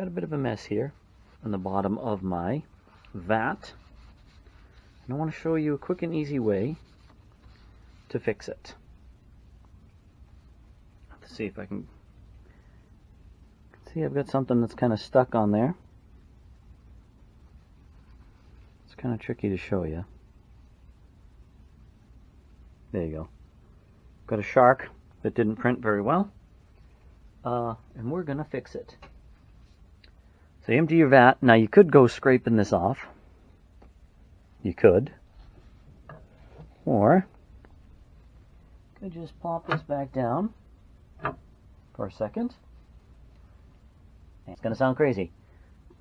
got a bit of a mess here on the bottom of my VAT, and I want to show you a quick and easy way to fix it. Let's see if I can see. I've got something that's kind of stuck on there. It's kind of tricky to show you. There you go. Got a shark that didn't print very well, and we're gonna fix it. So you empty your VAT. Now you could go scraping this off. You could. Or you could just plop this back down for a second. It's gonna sound crazy.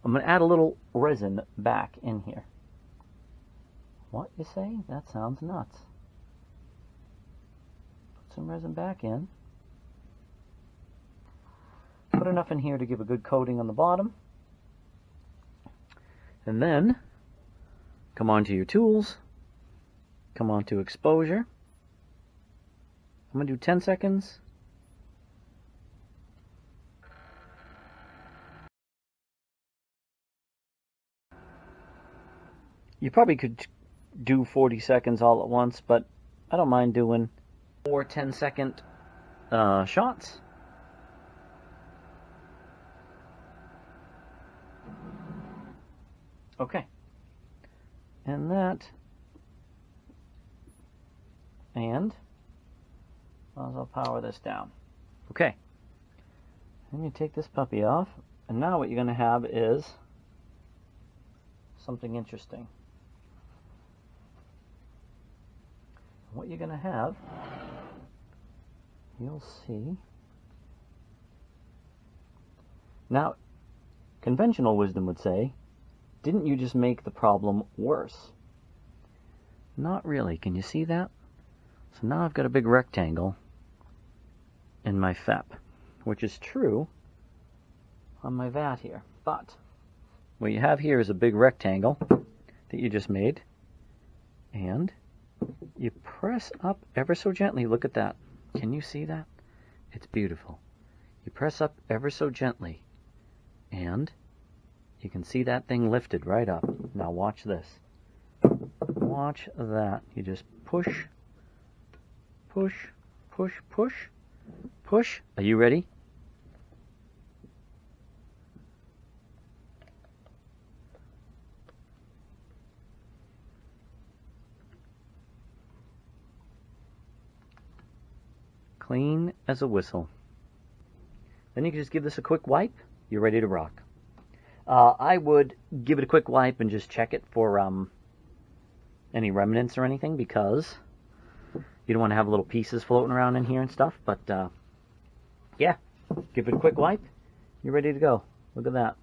I'm gonna add a little resin back in here. What you say? That sounds nuts. Put some resin back in. Put enough in here to give a good coating on the bottom. And then come onto your tools, come onto exposure. I'm going to do 10 seconds. You probably could do 40 seconds all at once, but I don't mind doing 4 10-second shots. Okay, and that, and I'll power this down. Okay, then you take this puppy off, and now what you're going to have is something interesting. What you're going to have, you'll see. Now, conventional wisdom would say, didn't you just make the problem worse? Not really. Can you see that? So now I've got a big rectangle in my FEP, which is true on my VAT here. But what you have here is a big rectangle that you just made, and you press up ever so gently. Look at that. Can you see that? It's beautiful. You press up ever so gently, and you can see that thing lifted right up. Now watch this. Watch that. You just push, push, push, push, push. Are you ready? Clean as a whistle. Then you can just give this a quick wipe. You're ready to rock. I would give it a quick wipe and just check it for any remnants or anything, because you don't want to have little pieces floating around in here and stuff. But yeah, give it a quick wipe. You're ready to go. Look at that.